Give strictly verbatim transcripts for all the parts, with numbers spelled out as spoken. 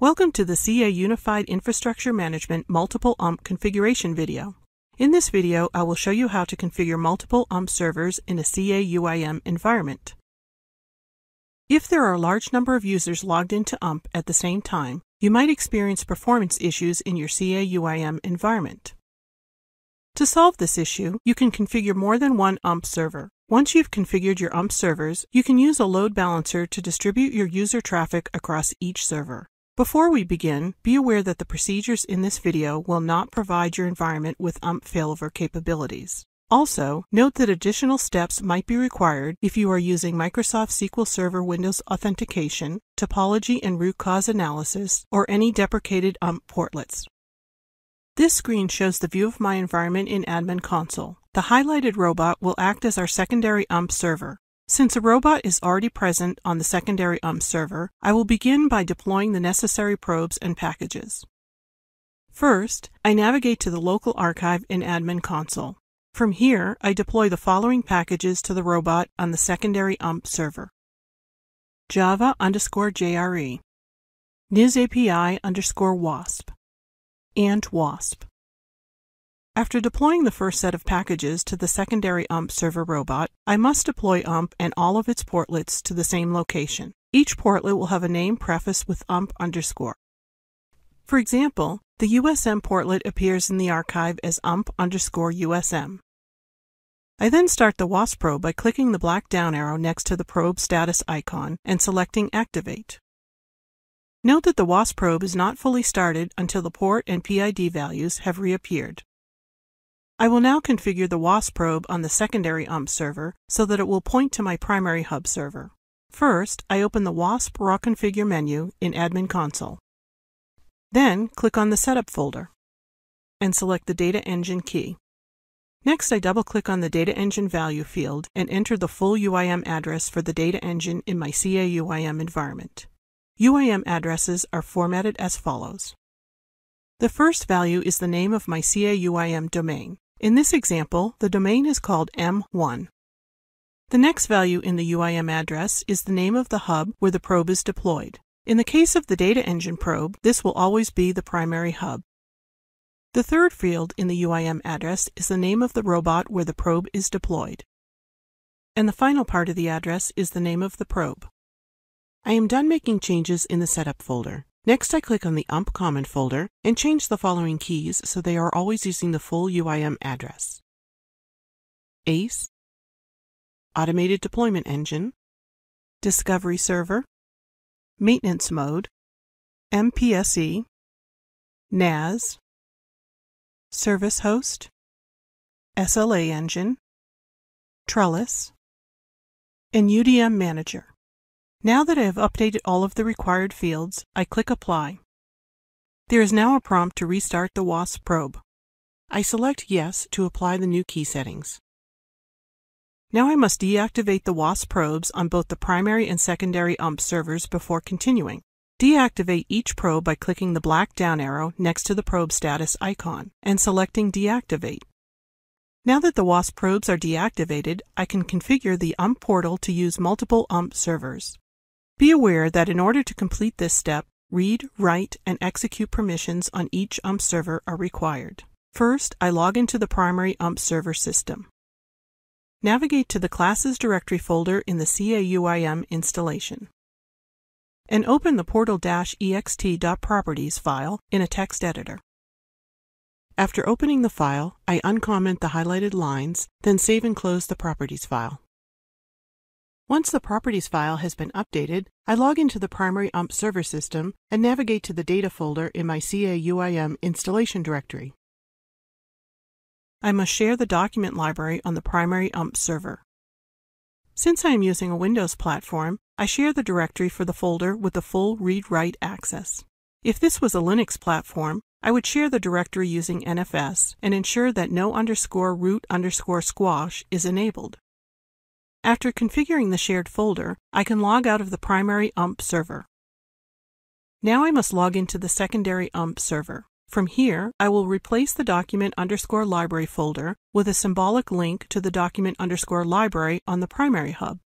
Welcome to the C A Unified Infrastructure Management Multiple U M P Configuration video. In this video, I will show you how to configure multiple U M P servers in a C A U I M environment. If there are a large number of users logged into U M P at the same time, you might experience performance issues in your C A U I M environment. To solve this issue, you can configure more than one U M P server. Once you've configured your U M P servers, you can use a load balancer to distribute your user traffic across each server. Before we begin, be aware that the procedures in this video will not provide your environment with U M P failover capabilities. Also, note that additional steps might be required if you are using Microsoft S Q L Server Windows Authentication, topology and root cause analysis, or any deprecated U M P portlets. This screen shows the view of my environment in Admin Console. The highlighted robot will act as our secondary U M P server. Since a robot is already present on the secondary U M P server, I will begin by deploying the necessary probes and packages. First, I navigate to the local archive in Admin Console. From here, I deploy the following packages to the robot on the secondary U M P server. Java underscore J R E, NISAPI underscore WASP, and WASP. After deploying the first set of packages to the secondary U M P server robot, I must deploy U M P and all of its portlets to the same location. Each portlet will have a name prefaced with U M P underscore. For example, the U S M portlet appears in the archive as U M P underscore U S M. I then start the WASP probe by clicking the black down arrow next to the probe status icon and selecting Activate. Note that the WASP probe is not fully started until the port and P I D values have reappeared. I will now configure the WASP probe on the secondary U M P server so that it will point to my primary hub server. First, I open the WASP raw configure menu in Admin Console. Then, click on the Setup folder and select the Data Engine key. Next, I double-click on the Data Engine value field and enter the full U I M address for the data engine in my C A U I M environment. U I M addresses are formatted as follows. The first value is the name of my C A U I M domain. In this example, the domain is called M one. The next value in the U I M address is the name of the hub where the probe is deployed. In the case of the data engine probe, this will always be the primary hub. The third field in the U I M address is the name of the robot where the probe is deployed. And the final part of the address is the name of the probe. I am done making changes in the Setup folder. Next, I click on the U M P Common folder and change the following keys so they are always using the full U I M address. ACE, Automated Deployment Engine, Discovery Server, Maintenance Mode, M P S E, N A S, Service Host, S L A Engine, Trellis, and U D M Manager. Now that I have updated all of the required fields, I click Apply. There is now a prompt to restart the WASP probe. I select Yes to apply the new key settings. Now I must deactivate the WASP probes on both the primary and secondary U M P servers before continuing. Deactivate each probe by clicking the black down arrow next to the probe status icon and selecting Deactivate. Now that the WASP probes are deactivated, I can configure the U M P portal to use multiple U M P servers. Be aware that in order to complete this step, read, write, and execute permissions on each U M P server are required. First, I log into the primary U M P server system. Navigate to the Classes Directory folder in the C A U I M installation. And open the portal dash E X T dot properties file in a text editor. After opening the file, I uncomment the highlighted lines, then save and close the properties file. Once the properties file has been updated, I log into the primary U M P server system and navigate to the data folder in my C A U I M installation directory. I must share the document library on the primary U M P server. Since I am using a Windows platform, I share the directory for the folder with the full read-write access. If this was a Linux platform, I would share the directory using N F S and ensure that no underscore root underscore squash is enabled. After configuring the shared folder, I can log out of the primary U M P server. Now I must log into the secondary U M P server. From here, I will replace the document underscore library folder with a symbolic link to the document underscore library on the primary hub.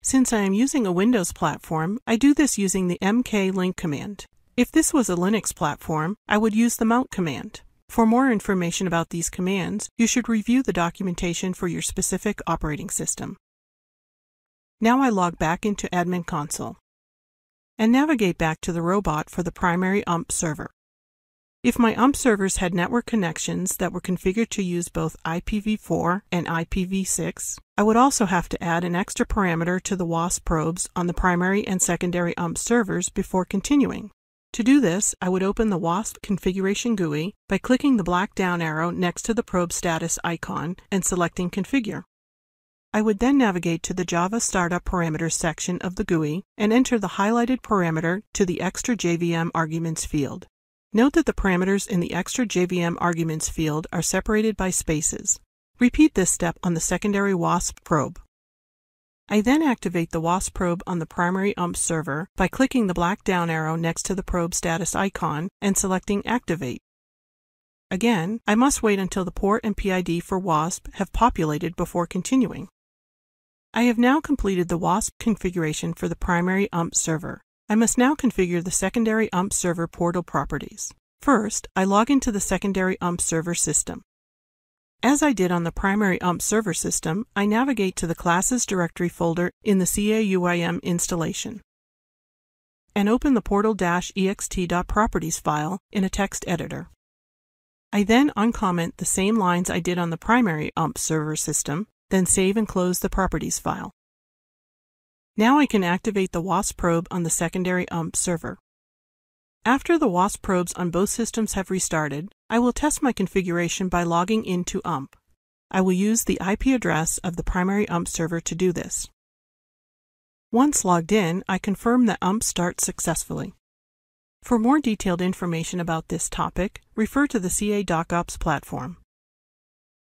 Since I am using a Windows platform, I do this using the mklink command. If this was a Linux platform, I would use the mount command. For more information about these commands, you should review the documentation for your specific operating system. Now I log back into Admin Console and navigate back to the robot for the primary U M P server. If my U M P servers had network connections that were configured to use both I P v four and I P v six, I would also have to add an extra parameter to the WASP probes on the primary and secondary U M P servers before continuing. To do this, I would open the WASP configuration G U I by clicking the black down arrow next to the probe status icon and selecting Configure. I would then navigate to the Java Startup Parameters section of the G U I and enter the highlighted parameter to the Extra J V M Arguments field. Note that the parameters in the Extra J V M Arguments field are separated by spaces. Repeat this step on the secondary WASP probe. I then activate the WASP probe on the primary U M P server by clicking the black down arrow next to the probe status icon and selecting Activate. Again, I must wait until the port and P I D for WASP have populated before continuing. I have now completed the WASP configuration for the primary U M P server. I must now configure the secondary U M P server portal properties. First, I log into the secondary U M P server system. As I did on the primary U M P server system, I navigate to the Classes directory folder in the C A U I M installation and open the portal dash e x t dot properties file in a text editor. I then uncomment the same lines I did on the primary U M P server system, then save and close the properties file. Now I can activate the WASP probe on the secondary U M P server. After the WASP probes on both systems have restarted, I will test my configuration by logging into U M P. I will use the I P address of the primary U M P server to do this. Once logged in, I confirm that U M P starts successfully. For more detailed information about this topic, refer to the C A DocOps platform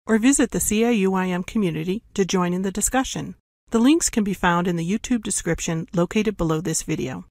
or visit the C A U I M community to join in the discussion. The links can be found in the YouTube description located below this video.